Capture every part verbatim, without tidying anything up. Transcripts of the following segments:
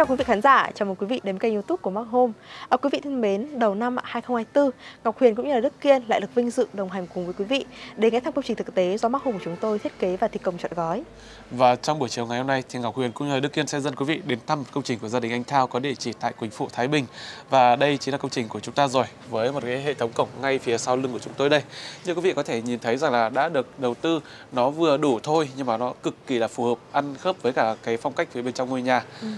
chào quý vị khán giả, chào mừng quý vị đến kênh YouTube của MaxHome. À, quý vị thân mến, đầu năm hai không hai tư, Ngọc Huyền cũng như là Đức Kiên lại được vinh dự đồng hành cùng với quý vị để ghé thăm công trình thực tế do MaxHome của chúng tôi thiết kế và thi công trọn gói. Và trong buổi chiều ngày hôm nay thì Ngọc Huyền cũng như là Đức Kiên sẽ dẫn quý vị đến thăm công trình của gia đình anh Thao có địa chỉ tại Quỳnh Phụ Thái Bình. Và đây chính là công trình của chúng ta rồi, với một cái hệ thống cổng ngay phía sau lưng của chúng tôi đây. Như quý vị có thể nhìn thấy rằng là đã được đầu tư nó vừa đủ thôi, nhưng mà nó cực kỳ là phù hợp, ăn khớp với cả cái phong cách phía bên trong ngôi nhà. Ừ.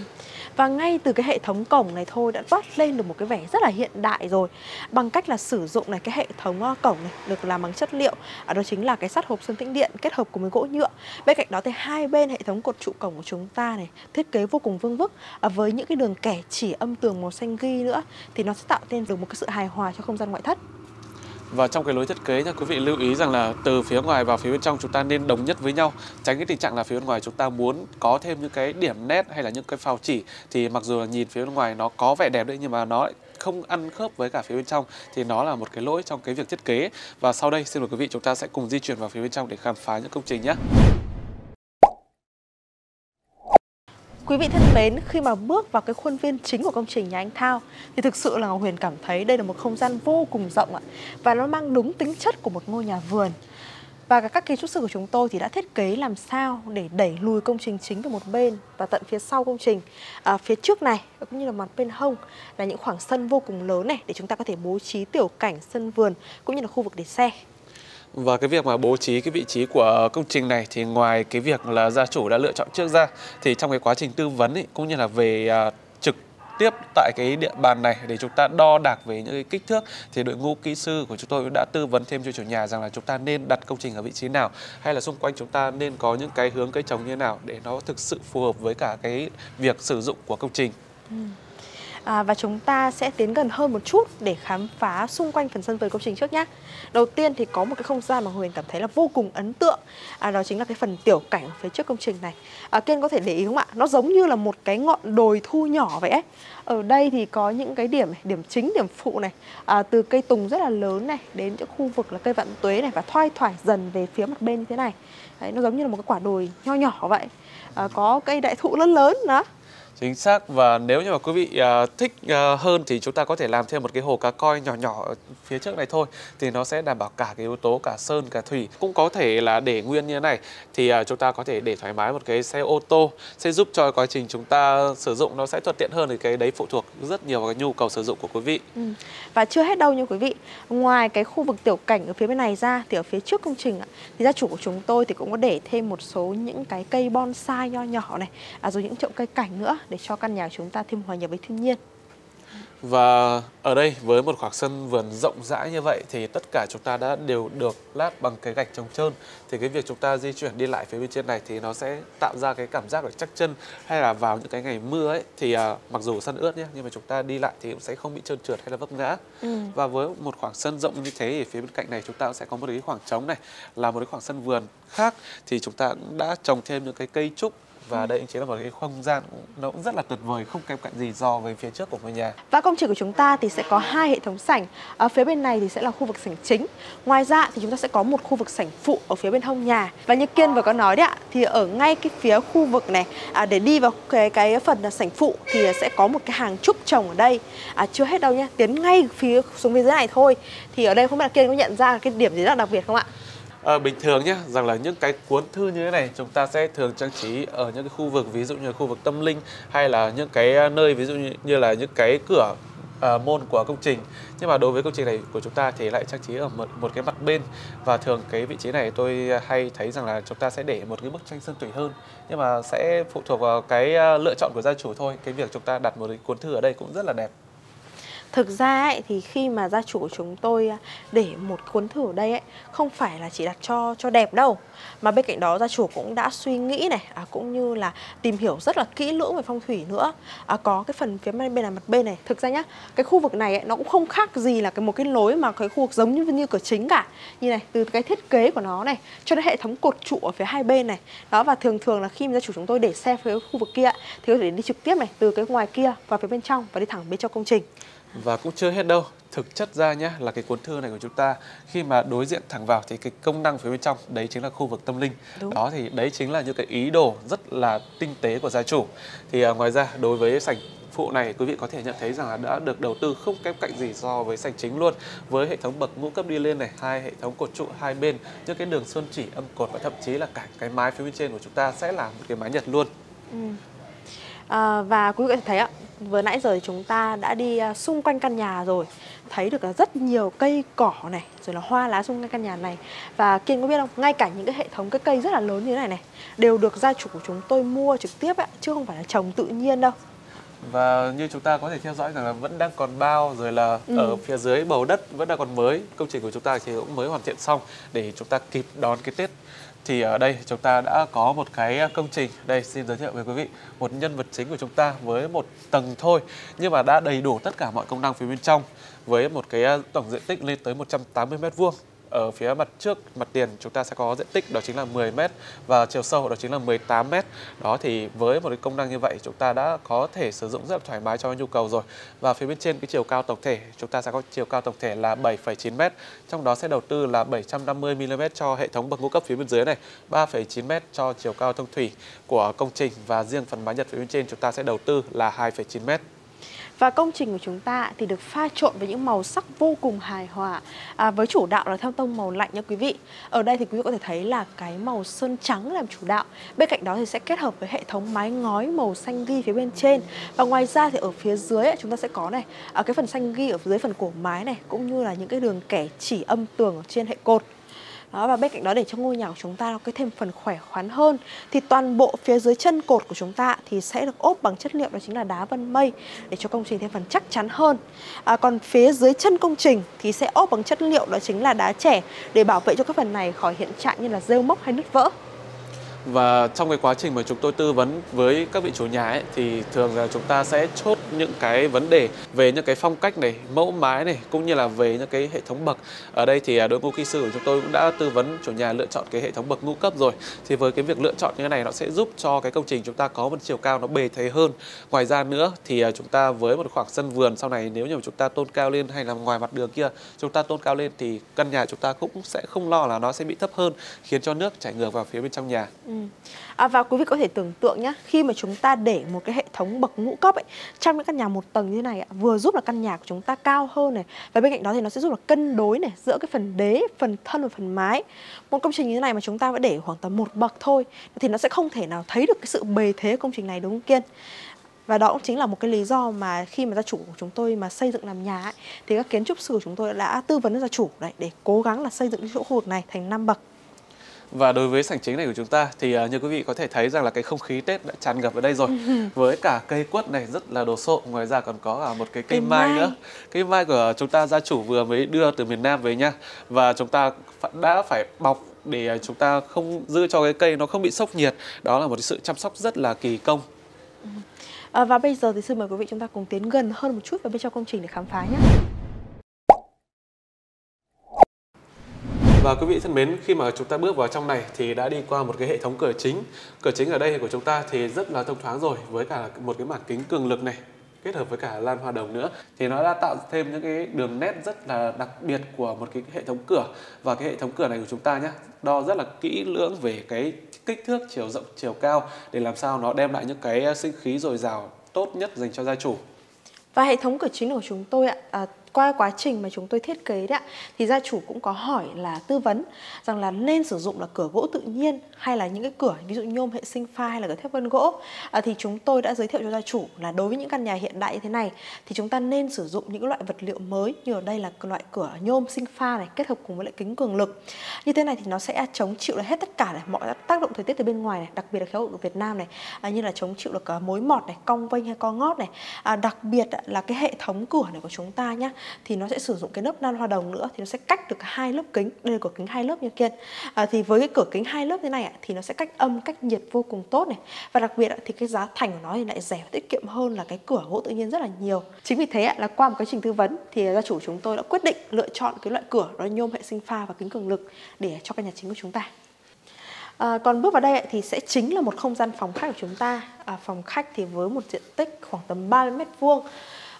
Và ngay từ cái hệ thống cổng này thôi đã toát lên được một cái vẻ rất là hiện đại rồi, bằng cách là sử dụng này cái hệ thống cổng này được làm bằng chất liệu, đó chính là cái sắt hộp sơn tĩnh điện kết hợp cùng với gỗ nhựa. Bên cạnh đó thì hai bên hệ thống cột trụ cổng của chúng ta này thiết kế vô cùng vương vức, với những cái đường kẻ chỉ âm tường màu xanh ghi nữa thì nó sẽ tạo nên được một cái sự hài hòa cho không gian ngoại thất. Và trong cái lối thiết kế nha, quý vị lưu ý rằng là từ phía ngoài vào phía bên trong chúng ta nên đồng nhất với nhau, tránh cái tình trạng là phía bên ngoài chúng ta muốn có thêm những cái điểm nét hay là những cái phao chỉ thì mặc dù là nhìn phía bên ngoài nó có vẻ đẹp đấy nhưng mà nó không ăn khớp với cả phía bên trong, thì nó là một cái lỗi trong cái việc thiết kế. Và sau đây xin mời quý vị chúng ta sẽ cùng di chuyển vào phía bên trong để khám phá những công trình nhé. Quý vị thân mến, khi mà bước vào cái khuôn viên chính của công trình nhà anh Thao thì thực sự là Ngọc Huyền cảm thấy đây là một không gian vô cùng rộng ạ, và nó mang đúng tính chất của một ngôi nhà vườn. Và các kiến trúc sư của chúng tôi thì đã thiết kế làm sao để đẩy lùi công trình chính về một bên và tận phía sau công trình, à, phía trước này cũng như là mặt bên hông là những khoảng sân vô cùng lớn này để chúng ta có thể bố trí tiểu cảnh sân vườn cũng như là khu vực để xe. Và cái việc mà bố trí cái vị trí của công trình này thì ngoài cái việc là gia chủ đã lựa chọn trước ra, thì trong cái quá trình tư vấn ý, cũng như là về à, trực tiếp tại cái địa bàn này để chúng ta đo đạc về những cái kích thước, thì đội ngũ kỹ sư của chúng tôi đã tư vấn thêm cho chủ nhà rằng là chúng ta nên đặt công trình ở vị trí nào, hay là xung quanh chúng ta nên có những cái hướng cây trồng như thế nào để nó thực sự phù hợp với cả cái việc sử dụng của công trình. Ừ. À, và chúng ta sẽ tiến gần hơn một chút để khám phá xung quanh phần sân vườn công trình trước nhé. Đầu tiên thì có một cái không gian mà Huyền cảm thấy là vô cùng ấn tượng, à, đó chính là cái phần tiểu cảnh phía trước công trình này. à, Kiên có thể để ý không ạ? Nó giống như là một cái ngọn đồi thu nhỏ vậy ấy. Ở đây thì có những cái điểm, điểm chính, điểm phụ này, à, từ cây tùng rất là lớn này đến những khu vực là cây vạn tuế này, và thoai thoải dần về phía mặt bên như thế này. Đấy, nó giống như là một cái quả đồi nho nhỏ vậy, à, có cây đại thụ lớn lớn đó. Chính xác. Và nếu như mà quý vị uh, thích uh, hơn thì chúng ta có thể làm thêm một cái hồ cá coi nhỏ nhỏ ở phía trước này thôi, thì nó sẽ đảm bảo cả cái yếu tố cả sơn cả thủy. Cũng có thể là để nguyên như thế này thì uh, chúng ta có thể để thoải mái một cái xe ô tô, sẽ giúp cho quá trình chúng ta sử dụng nó sẽ thuận tiện hơn. Thì cái đấy phụ thuộc rất nhiều vào cái nhu cầu sử dụng của quý vị. Ừ. Và chưa hết đâu nha quý vị, ngoài cái khu vực tiểu cảnh ở phía bên này ra thì ở phía trước công trình thì gia chủ của chúng tôi thì cũng có để thêm một số những cái cây bonsai nho nhỏ này, à, rồi những chậu cây cảnh nữa để cho căn nhà của chúng ta thêm hòa nhập với thiên nhiên. Và ở đây với một khoảng sân vườn rộng rãi như vậy thì tất cả chúng ta đã đều được lát bằng cái gạch trống trơn, thì cái việc chúng ta di chuyển đi lại phía bên trên này thì nó sẽ tạo ra cái cảm giác là chắc chân, hay là vào những cái ngày mưa ấy thì à, mặc dù sân ướt nhé, nhưng mà chúng ta đi lại thì cũng sẽ không bị trơn trượt hay là vấp ngã. Ừ. Và với một khoảng sân rộng như thế thì phía bên cạnh này chúng ta cũng sẽ có một cái khoảng trống này, là một cái khoảng sân vườn khác thì chúng ta cũng đã trồng thêm những cái cây trúc. Và đây chính là một cái không gian nó cũng rất là tuyệt vời, không kém cạnh gì so với phía trước của ngôi nhà. Và công trình của chúng ta thì sẽ có hai hệ thống sảnh. Ở phía bên này thì sẽ là khu vực sảnh chính. Ngoài ra thì chúng ta sẽ có một khu vực sảnh phụ ở phía bên hông nhà. Và như Kiên vừa có nói đấy ạ, thì ở ngay cái phía khu vực này, à, để đi vào cái cái phần sảnh phụ thì sẽ có một cái hàng trúc trồng ở đây. À, chưa hết đâu nha, tiến ngay phía xuống phía dưới này thôi. Thì ở đây không biết là Kiên có nhận ra cái điểm gì rất đặc biệt không ạ? À, bình thường nhé, rằng là những cái cuốn thư như thế này chúng ta sẽ thường trang trí ở những cái khu vực ví dụ như khu vực tâm linh, hay là những cái nơi ví dụ như, như là những cái cửa à, môn của công trình. Nhưng mà đối với công trình này của chúng ta thì lại trang trí ở một, một cái mặt bên, và thường cái vị trí này tôi hay thấy rằng là chúng ta sẽ để một cái bức tranh sơn thủy hơn, nhưng mà sẽ phụ thuộc vào cái lựa chọn của gia chủ thôi. Cái việc chúng ta đặt một cái cuốn thư ở đây cũng rất là đẹp. Thực ra ấy, thì khi mà gia chủ của chúng tôi để một cuốn thử ở đây ấy, không phải là chỉ đặt cho cho đẹp đâu, mà bên cạnh đó gia chủ cũng đã suy nghĩ này, à, cũng như là tìm hiểu rất là kỹ lưỡng về phong thủy nữa. À, có cái phần phía bên này, mặt bên này, thực ra nhá, cái khu vực này ấy, nó cũng không khác gì là cái một cái lối mà cái khu vực giống như như cửa chính cả. Như này, từ cái thiết kế của nó này cho đến hệ thống cột trụ ở phía hai bên này. Đó, và thường thường là khi mà gia chủ chúng tôi để xe phía khu vực kia thì có thể đi trực tiếp này từ cái ngoài kia vào phía bên trong và đi thẳng bên trong công trình. Và cũng chưa hết đâu, Thực chất ra nhé, là cái cuốn thư này của chúng ta khi mà đối diện thẳng vào thì cái công năng phía bên trong đấy chính là khu vực tâm linh. Đúng. Đó thì đấy chính là những cái ý đồ rất là tinh tế của gia chủ. Thì uh, ngoài ra đối với sảnh phụ này, quý vị có thể nhận thấy rằng là đã được đầu tư không kém cạnh gì so với sảnh chính luôn, với hệ thống bậc ngũ cấp đi lên này, hai hệ thống cột trụ hai bên, những cái đường sơn chỉ âm cột và thậm chí là cả cái mái phía bên trên của chúng ta sẽ là một cái mái Nhật luôn. Ừ. À, và quý vị thấy ạ, vừa nãy giờ chúng ta đã đi xung quanh căn nhà rồi, thấy được là rất nhiều cây cỏ này, rồi là hoa lá xung quanh căn nhà này. Và Kiên có biết không, ngay cả những cái hệ thống cái cây rất là lớn như thế này này đều được gia chủ của chúng tôi mua trực tiếp ạ, chứ không phải là trồng tự nhiên đâu. Và như chúng ta có thể theo dõi rằng là vẫn đang còn bao, rồi là ừ. ở phía dưới bầu đất vẫn đang còn mới. Công trình của chúng ta thì cũng mới hoàn thiện xong để chúng ta kịp đón cái Tết. Thì ở đây chúng ta đã có một cái công trình, đây xin giới thiệu với quý vị, một nhân vật chính của chúng ta với một tầng thôi nhưng mà đã đầy đủ tất cả mọi công năng phía bên trong, với một cái tổng diện tích lên tới một trăm tám mươi mét vuông. Ở phía mặt trước, mặt tiền chúng ta sẽ có diện tích đó chính là mười mét và chiều sâu đó chính là mười tám mét. Đó thì với một cái công năng như vậy chúng ta đã có thể sử dụng rất là thoải mái cho nhu cầu rồi. Và phía bên trên cái chiều cao tổng thể, chúng ta sẽ có chiều cao tổng thể là bảy phẩy chín mét. Trong đó sẽ đầu tư là bảy trăm năm mươi mi li mét cho hệ thống bậc ngũ cấp phía bên dưới này, ba phẩy chín mét cho chiều cao thông thủy của công trình và riêng phần mái Nhật phía bên trên chúng ta sẽ đầu tư là hai phẩy chín mét. Và công trình của chúng ta thì được pha trộn với những màu sắc vô cùng hài hòa, à, với chủ đạo là theo tông màu lạnh nha quý vị. Ở đây thì quý vị có thể thấy là cái màu sơn trắng làm chủ đạo. Bên cạnh đó thì sẽ kết hợp với hệ thống mái ngói màu xanh ghi phía bên trên. Và ngoài ra thì ở phía dưới ấy, chúng ta sẽ có này ở cái phần xanh ghi ở dưới phần cổ mái này, cũng như là những cái đường kẻ chỉ âm tường ở trên hệ cột. Đó, và bên cạnh đó để cho ngôi nhà của chúng ta nó có thêm phần khỏe khoắn hơn thì toàn bộ phía dưới chân cột của chúng ta thì sẽ được ốp bằng chất liệu đó chính là đá vân mây để cho công trình thêm phần chắc chắn hơn. À, còn phía dưới chân công trình thì sẽ ốp bằng chất liệu đó chính là đá chẻ để bảo vệ cho các phần này khỏi hiện trạng như là rêu mốc hay nứt vỡ. Và trong cái quá trình mà chúng tôi tư vấn với các vị chủ nhà ấy, thì thường là chúng ta sẽ chốt những cái vấn đề về những cái phong cách này, mẫu mái này, cũng như là về những cái hệ thống bậc. Ở đây thì đội ngũ kỹ sư của chúng tôi cũng đã tư vấn chủ nhà lựa chọn cái hệ thống bậc ngũ cấp rồi. Thì với cái việc lựa chọn như thế này nó sẽ giúp cho cái công trình chúng ta có một chiều cao nó bề thế hơn. Ngoài ra nữa thì chúng ta với một khoảng sân vườn sau này, nếu như chúng ta tôn cao lên hay là ngoài mặt đường kia chúng ta tôn cao lên thì căn nhà chúng ta cũng sẽ không lo là nó sẽ bị thấp hơn, khiến cho nước chảy ngược vào phía bên trong nhà. À, và quý vị có thể tưởng tượng nhé, khi mà chúng ta để một cái hệ thống bậc ngũ cấp ấy, trong những căn nhà một tầng như này ạ, vừa giúp là căn nhà của chúng ta cao hơn này, và bên cạnh đó thì nó sẽ giúp là cân đối này giữa cái phần đế, phần thân và phần mái. Một công trình như thế này mà chúng ta vẫn để khoảng tầm một bậc thôi thì nó sẽ không thể nào thấy được cái sự bề thế của công trình này, đúng không Kiên? Và đó cũng chính là một cái lý do mà khi mà gia chủ của chúng tôi mà xây dựng làm nhà ấy, thì các kiến trúc sư của chúng tôi đã tư vấn cho gia chủ đấy, để cố gắng là xây dựng chỗ khu vực này thành năm bậc. Và đối với sảnh chính này của chúng ta thì uh, như quý vị có thể thấy rằng là cái không khí Tết đã tràn ngập ở đây rồi. Với cả cây quất này rất là đồ sộ, ngoài ra còn có uh, một cái cây mai, mai nữa. Cây mai của chúng ta gia chủ vừa mới đưa từ miền Nam về nha. Và chúng ta đã phải bọc để chúng ta không giữ cho cái cây nó không bị sốc nhiệt. Đó là một sự chăm sóc rất là kỳ công. À, và bây giờ thì xin mời quý vị chúng ta cùng tiến gần hơn một chút vào bên trong công trình để khám phá nhé. Và quý vị thân mến, khi mà chúng ta bước vào trong này thì đã đi qua một cái hệ thống cửa chính. Cửa chính ở đây của chúng ta thì rất là thông thoáng rồi, với cả một cái mảng kính cường lực này kết hợp với cả lan hoa đồng nữa thì nó đã tạo thêm những cái đường nét rất là đặc biệt của một cái hệ thống cửa. Và cái hệ thống cửa này của chúng ta nhé, đo rất là kỹ lưỡng về cái kích thước, chiều rộng, chiều cao để làm sao nó đem lại những cái sinh khí dồi dào tốt nhất dành cho gia chủ. Và hệ thống cửa chính của chúng tôi ạ, à, qua quá trình mà chúng tôi thiết kế đấy ạ, thì gia chủ cũng có hỏi là tư vấn rằng là nên sử dụng là cửa gỗ tự nhiên hay là những cái cửa ví dụ nhôm hệ sinh pha hay là cửa thép vân gỗ. À, thì chúng tôi đã giới thiệu cho gia chủ là đối với những căn nhà hiện đại như thế này thì chúng ta nên sử dụng những loại vật liệu mới, như ở đây là loại cửa nhôm sinh pha này kết hợp cùng với lại kính cường lực. Như thế này thì nó sẽ chống chịu là hết tất cả này, mọi tác động thời tiết từ bên ngoài này, đặc biệt là khí hậu của Việt Nam này, à, như là chống chịu được mối mọt này, cong vênh hay co ngót này. À, đặc biệt là cái hệ thống cửa này của chúng ta nhá, thì nó sẽ sử dụng cái lớp nan hoa đồng nữa thì nó sẽ cách được hai lớp kính. Đây là cửa kính hai lớp như Kiên. À, thì với cái cửa kính hai lớp thế này ạ, thì nó sẽ cách âm, cách nhiệt vô cùng tốt này, và đặc biệt ạ, thì cái giá thành của nó thì lại rẻ và tiết kiệm hơn là cái cửa gỗ tự nhiên rất là nhiều. Chính vì thế ạ, là qua một quá trình tư vấn thì gia chủ chúng tôi đã quyết định lựa chọn cái loại cửa đó nhôm hệ sinh pha và kính cường lực để cho căn nhà chính của chúng ta. À, còn bước vào đây thì sẽ chính là một không gian phòng khách của chúng ta. À, phòng khách thì với một diện tích khoảng tầm ba mươi mét vuông.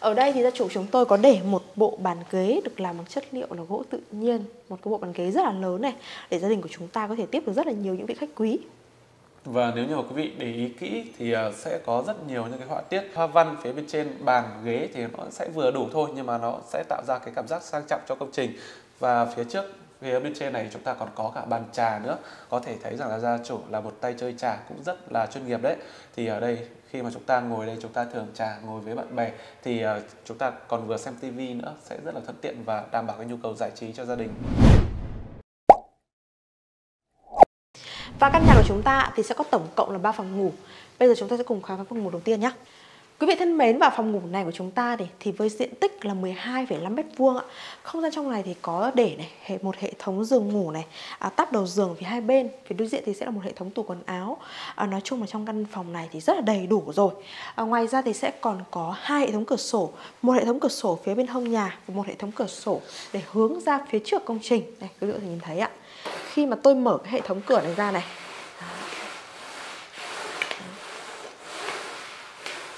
Ở đây thì gia chủ chúng tôi có để một bộ bàn ghế được làm bằng chất liệu là gỗ tự nhiên, một cái bộ bàn ghế rất là lớn này, để gia đình của chúng ta có thể tiếp được rất là nhiều những vị khách quý. Và nếu như quý vị để ý kỹ thì sẽ có rất nhiều những cái họa tiết hoa văn phía bên trên bàn ghế thì nó sẽ vừa đủ thôi, nhưng mà nó sẽ tạo ra cái cảm giác sang trọng cho công trình. Và phía trước phía bên trên này chúng ta còn có cả bàn trà nữa, có thể thấy rằng là gia chủ là một tay chơi trà cũng rất là chuyên nghiệp đấy. Thì ở đây khi mà chúng ta ngồi đây, chúng ta thường trà ngồi với bạn bè thì chúng ta còn vừa xem tivi nữa, sẽ rất là thuận tiện và đảm bảo cái nhu cầu giải trí cho gia đình. Và căn nhà của chúng ta thì sẽ có tổng cộng là ba phòng ngủ. Bây giờ chúng ta sẽ cùng khám phá phòng ngủ đầu tiên nhé. Quý vị thân mến, vào phòng ngủ này của chúng ta thì, thì với diện tích là mười hai phẩy năm mét vuông ạ. Không gian trong này thì có để này một hệ thống giường ngủ này, à, tắp đầu giường phía hai bên, phía đối diện thì sẽ là một hệ thống tủ quần áo. À, nói chung là trong căn phòng này thì rất là đầy đủ rồi. À, ngoài ra thì sẽ còn có hai hệ thống cửa sổ, một hệ thống cửa sổ phía bên hông nhà và một hệ thống cửa sổ để hướng ra phía trước công trình. Này, quý vị có thể nhìn thấy ạ. Khi mà tôi mở cái hệ thống cửa này ra này,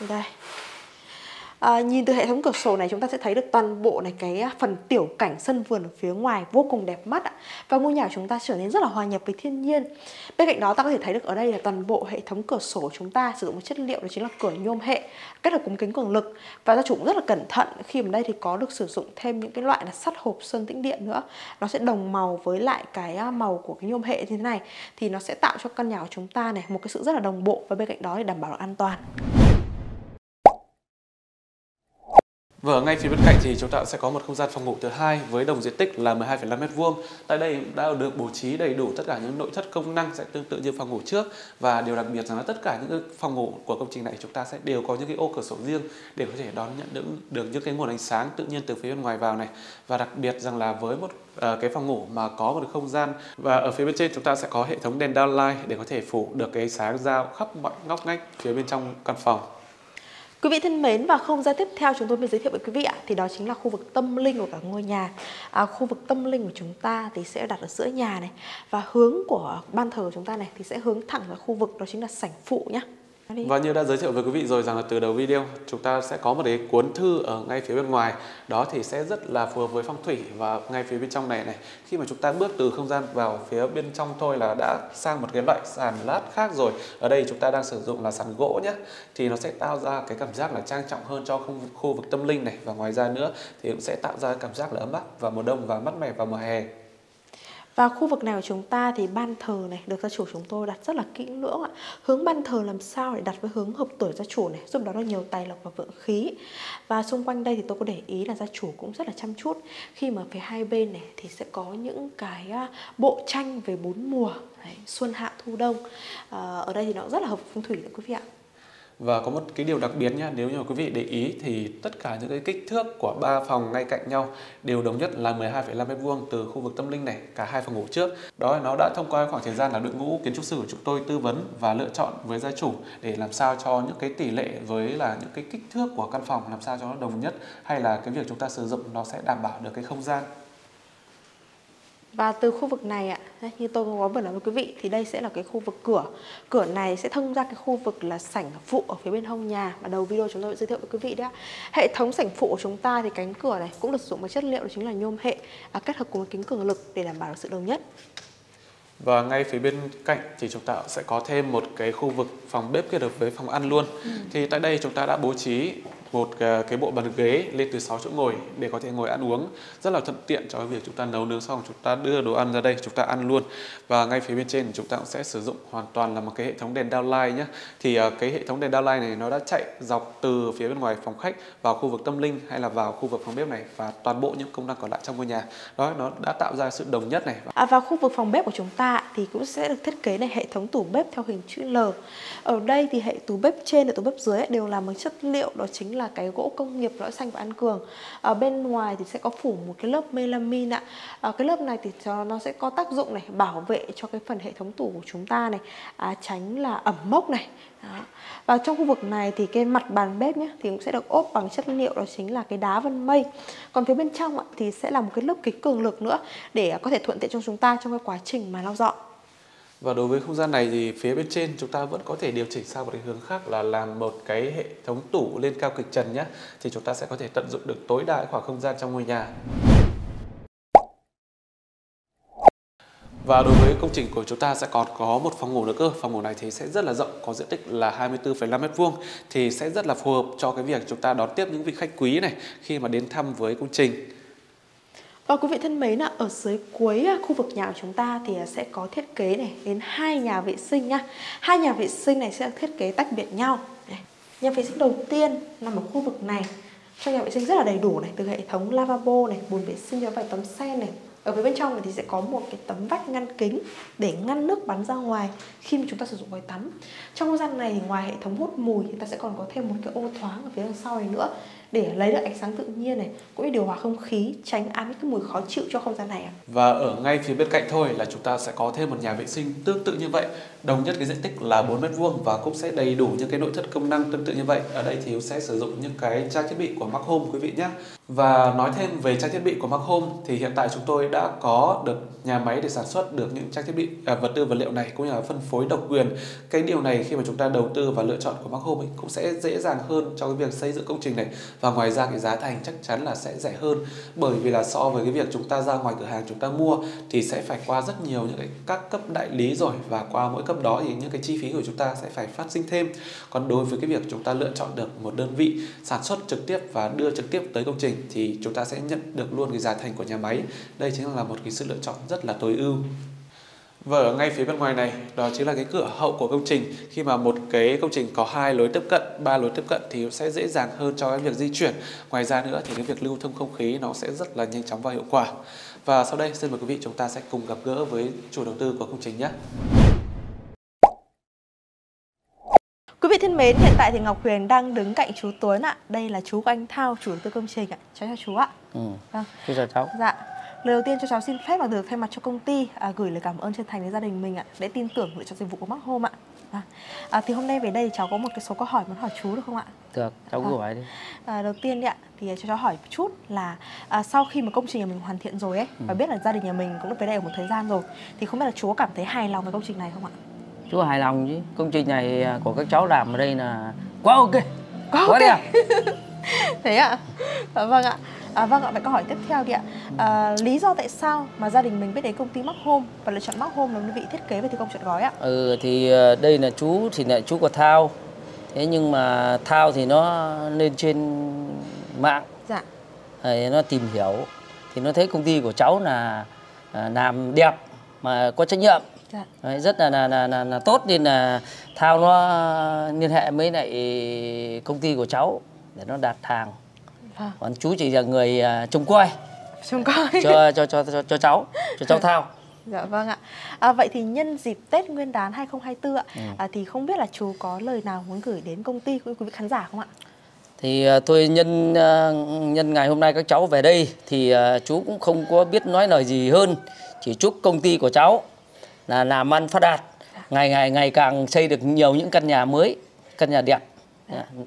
đây. À, nhìn từ hệ thống cửa sổ này chúng ta sẽ thấy được toàn bộ này cái phần tiểu cảnh sân vườn ở phía ngoài vô cùng đẹp mắt ạ. Và ngôi nhà của chúng ta trở nên rất là hòa nhập với thiên nhiên. Bên cạnh đó ta có thể thấy được ở đây là toàn bộ hệ thống cửa sổ chúng ta sử dụng một chất liệu đó chính là cửa nhôm hệ kết hợp cùng kính cường lực, và gia chủ cũng rất là cẩn thận khi mà đây thì có được sử dụng thêm những cái loại là sắt hộp sơn tĩnh điện nữa, nó sẽ đồng màu với lại cái màu của cái nhôm hệ như thế này thì nó sẽ tạo cho căn nhà của chúng ta này một cái sự rất là đồng bộ, và bên cạnh đó thì đảm bảo được an toàn. Và ngay phía bên cạnh thì chúng ta sẽ có một không gian phòng ngủ thứ hai với đồng diện tích là mười hai phẩy năm mét vuông. Tại đây đã được bố trí đầy đủ tất cả những nội thất công năng sẽ tương tự như phòng ngủ trước, và điều đặc biệt là tất cả những phòng ngủ của công trình này chúng ta sẽ đều có những cái ô cửa sổ riêng để có thể đón nhận được, được những cái nguồn ánh sáng tự nhiên từ phía bên ngoài vào này. Và đặc biệt rằng là với một À, cái phòng ngủ mà có một không gian, và ở phía bên trên chúng ta sẽ có hệ thống đèn downlight để có thể phủ được cái sáng ra khắp mọi ngóc ngách phía bên trong căn phòng. Quý vị thân mến, và không gian tiếp theo chúng tôi mới giới thiệu với quý vị ạ, thì đó chính là khu vực tâm linh của cả ngôi nhà. À, khu vực tâm linh của chúng ta thì sẽ đặt ở giữa nhà này, và hướng của ban thờ của chúng ta này thì sẽ hướng thẳng vào khu vực đó chính là sảnh phụ nhé. Và như đã giới thiệu với quý vị rồi rằng là từ đầu video chúng ta sẽ có một cái cuốn thư ở ngay phía bên ngoài, đó thì sẽ rất là phù hợp với phong thủy. Và ngay phía bên trong này này, khi mà chúng ta bước từ không gian vào phía bên trong thôi là đã sang một cái loại sàn lát khác rồi. Ở đây chúng ta đang sử dụng là sàn gỗ nhé, thì nó sẽ tạo ra cái cảm giác là trang trọng hơn cho khu vực tâm linh này. Và ngoài ra nữa thì cũng sẽ tạo ra cảm giác là ấm áp vào mùa đông và mát mẻ vào mùa hè. Và khu vực này của chúng ta thì ban thờ này được gia chủ chúng tôi đặt rất là kỹ lưỡng ạ. Hướng ban thờ làm sao để đặt với hướng hợp tuổi gia chủ này, giúp đó là nhiều tài lộc và vượng khí. Và xung quanh đây thì tôi có để ý là gia chủ cũng rất là chăm chút, khi mà phía hai bên này thì sẽ có những cái bộ tranh về bốn mùa, đấy, xuân hạ thu đông. À, ở đây thì nó rất là hợp phong thủy đấy quý vị ạ. Và có một cái điều đặc biệt nhé, nếu như quý vị để ý thì tất cả những cái kích thước của ba phòng ngay cạnh nhau đều đồng nhất là mười hai phẩy năm mét vuông từ khu vực tâm linh này, cả hai phòng ngủ trước. Đó, nó đã thông qua khoảng thời gian là đội ngũ kiến trúc sư của chúng tôi tư vấn và lựa chọn với gia chủ để làm sao cho những cái tỷ lệ với là những cái kích thước của căn phòng làm sao cho nó đồng nhất, hay là cái việc chúng ta sử dụng nó sẽ đảm bảo được cái không gian. Và từ khu vực này ạ, như tôi có vừa nói với quý vị thì đây sẽ là cái khu vực cửa. Cửa này sẽ thông ra cái khu vực là sảnh phụ ở phía bên hông nhà mà đầu video chúng tôi đã giới thiệu với quý vị đấy ạ. Hệ thống sảnh phụ của chúng ta thì cánh cửa này cũng được sử dụng một chất liệu đó chính là nhôm hệ à, kết hợp cùng kính cường lực để đảm bảo được sự đồng nhất. Và ngay phía bên cạnh thì chúng ta sẽ có thêm một cái khu vực phòng bếp kết hợp với phòng ăn luôn. Ừ. Thì tại đây chúng ta đã bố trí một cái bộ bàn ghế lên từ sáu chỗ ngồi để có thể ngồi ăn uống, rất là thuận tiện cho việc chúng ta nấu nướng xong chúng ta đưa đồ ăn ra đây chúng ta ăn luôn. Và ngay phía bên trên chúng ta cũng sẽ sử dụng hoàn toàn là một cái hệ thống đèn downlight nhé. Thì cái hệ thống đèn downlight này nó đã chạy dọc từ phía bên ngoài phòng khách vào khu vực tâm linh hay là vào khu vực phòng bếp này và toàn bộ những công năng còn lại trong ngôi nhà. Đó, nó đã tạo ra sự đồng nhất này. À, và khu vực phòng bếp của chúng ta thì cũng sẽ được thiết kế này hệ thống tủ bếp theo hình chữ L. Ở đây thì hệ tủ bếp trên và tủ bếp dưới đều làm bằng chất liệu đó chính là cái gỗ công nghiệp lõi xanh và ăn cường. Ở bên ngoài thì sẽ có phủ một cái lớp melamine ạ. À, cái lớp này thì nó sẽ có tác dụng này bảo vệ cho cái phần hệ thống tủ của chúng ta này, à, tránh là ẩm mốc này. Đó. Và trong khu vực này thì cái mặt bàn bếp nhé thì cũng sẽ được ốp bằng chất liệu đó chính là cái đá vân mây. Còn phía bên trong ạ, thì sẽ là một cái lớp kính cường lực nữa để có thể thuận tiện cho chúng ta trong cái quá trình mà lau dọn. Và đối với không gian này thì phía bên trên chúng ta vẫn có thể điều chỉnh sang một cái hướng khác là làm một cái hệ thống tủ lên cao kịch trần nhé. Thì chúng ta sẽ có thể tận dụng được tối đa khoảng không gian trong ngôi nhà. Và đối với công trình của chúng ta sẽ còn có một phòng ngủ nữa cơ. Phòng ngủ này thì sẽ rất là rộng, có diện tích là hai mươi tư phẩy năm mét vuông. Thì sẽ rất là phù hợp cho cái việc chúng ta đón tiếp những vị khách quý này khi mà đến thăm với công trình. Và quý vị thân mến, ở dưới cuối khu vực nhà của chúng ta thì sẽ có thiết kế này đến hai nhà vệ sinh nha. Hai nhà vệ sinh này sẽ thiết kế tách biệt nhau. Nhà vệ sinh đầu tiên nằm ở khu vực này, cho nhà vệ sinh rất là đầy đủ này, từ hệ thống lavabo này, bồn vệ sinh cho vài tấm sen này. Ở phía bên trong này thì sẽ có một cái tấm vách ngăn kính để ngăn nước bắn ra ngoài khi mà chúng ta sử dụng gói tắm. Trong không gian này thì ngoài hệ thống hút mùi, chúng ta sẽ còn có thêm một cái ô thoáng ở phía đằng sau này nữa để lấy được ánh sáng tự nhiên này, cũng như điều hòa không khí, tránh ám cái mùi khó chịu cho không gian này. Và ở ngay phía bên cạnh thôi là chúng ta sẽ có thêm một nhà vệ sinh tương tự như vậy, đồng nhất cái diện tích là bốn mét vuông và cũng sẽ đầy đủ những cái nội thất công năng tương tự như vậy. Ở đây thì sẽ sử dụng những cái trang thiết bị của MaxHome quý vị nhé. Và nói thêm về trang thiết bị của MaxHome thì hiện tại chúng tôi đã có được nhà máy để sản xuất được những trang thiết bị à, vật tư vật liệu này, cũng như là phân phối độc quyền. Cái điều này khi mà chúng ta đầu tư và lựa chọn của MaxHome ấy, cũng sẽ dễ dàng hơn cho cái việc xây dựng công trình này. Và ngoài ra cái giá thành chắc chắn là sẽ rẻ hơn, bởi vì là so với cái việc chúng ta ra ngoài cửa hàng chúng ta mua thì sẽ phải qua rất nhiều những cái các cấp đại lý rồi, và qua mỗi cấp đó thì những cái chi phí của chúng ta sẽ phải phát sinh thêm. Còn đối với cái việc chúng ta lựa chọn được một đơn vị sản xuất trực tiếp và đưa trực tiếp tới công trình thì chúng ta sẽ nhận được luôn cái giá thành của nhà máy. Đây chính là một cái sự lựa chọn rất là tối ưu. Và ở ngay phía bên ngoài này, đó chính là cái cửa hậu của công trình. Khi mà một cái công trình có hai lối tiếp cận, ba lối tiếp cận thì sẽ dễ dàng hơn cho cái việc di chuyển. Ngoài ra nữa thì cái việc lưu thông không khí nó sẽ rất là nhanh chóng và hiệu quả. Và sau đây xin mời quý vị chúng ta sẽ cùng gặp gỡ với chủ đầu tư của công trình nhé. Quý vị thân mến, hiện tại thì Ngọc Huyền đang đứng cạnh chú Tuấn ạ. Đây là chú của anh Thao, chủ đầu tư công trình ạ. Cháu chào chú ạ. Ừ. Vâng. Xin chào cháu. Dạ. Lời đầu tiên cho cháu xin phép là được thay mặt cho công ty à, gửi lời cảm ơn chân thành đến gia đình mình ạ, để tin tưởng lựa chọn dịch vụ của MaxHome ạ. À, à, thì hôm nay về đây cháu có một cái số câu hỏi muốn hỏi chú được không ạ? Được, cháu cứ hỏi đi. À, đầu tiên đi ạ, thì cho cháu hỏi một chút là à, sau khi mà công trình nhà mình hoàn thiện rồi ấy, ừ. và biết là gia đình nhà mình cũng đã về đây ở một thời gian rồi, thì không biết là chú có cảm thấy hài lòng với công trình này không ạ? Chú hài lòng chứ, công trình này của các cháu làm ở đây là quá ok, quá, quá okay. Đẹp. Thế ạ? À, vâng ạ. À, vâng ạ, vậy câu hỏi tiếp theo đi ạ. À, lý do tại sao mà gia đình mình biết đến công ty MaxHome và lựa chọn MaxHome là đơn vị thiết kế về thi công trọn gói ạ? Ừ, thì đây là chú thì là chú của Thao. Thế nhưng mà Thao thì nó lên trên mạng. Dạ. À, nó tìm hiểu thì nó thấy công ty của cháu là làm đẹp mà có trách nhiệm. Dạ. Đấy, rất là là, là là là tốt, nên là Thao nó liên hệ với lại công ty của cháu để nó đặt hàng. À. Còn chú chỉ là người uh, trông coi, trông coi cho, cho cho cho cho cháu, cho cháu Thao. Dạ vâng ạ. À, vậy thì nhân dịp Tết Nguyên Đán hai không hai tư ạ, ừ. à, thì không biết là chú có lời nào muốn gửi đến công ty của quý vị khán giả không ạ? Thì uh, tôi nhân uh, nhân ngày hôm nay các cháu về đây thì uh, chú cũng không có biết nói lời gì hơn, chỉ chúc công ty của cháu là làm ăn phát đạt, dạ. ngày ngày ngày càng xây được nhiều những căn nhà mới, căn nhà đẹp. Dạ. Dạ.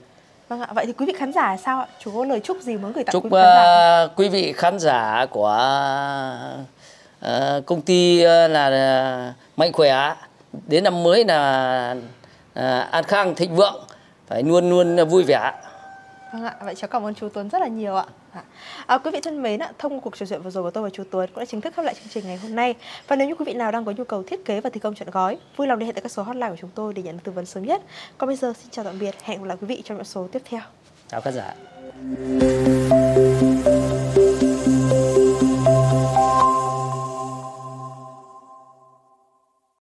Vâng ạ, vậy thì quý vị khán giả sao ạ? Chú có lời chúc gì muốn gửi tặng chúc, quý vị khán giả? Chúc uh, quý vị khán giả của uh, công ty uh, là uh, mạnh khỏe, đến năm mới là uh, an khang thịnh vượng, phải luôn luôn uh, vui vẻ. Vâng ạ, vậy cháu cảm ơn chú Tuấn rất là nhiều ạ. À, quý vị thân mến, thông qua cuộc trò chuyện vừa rồi của tôi và chú Tuấn cũng đã chính thức khép lại chương trình ngày hôm nay. Và nếu như quý vị nào đang có nhu cầu thiết kế và thi công trọn gói, vui lòng liên hệ tại các số hotline của chúng tôi để nhận được tư vấn sớm nhất. Còn bây giờ xin chào tạm biệt, hẹn gặp lại quý vị trong những số tiếp theo. Chào khán giả.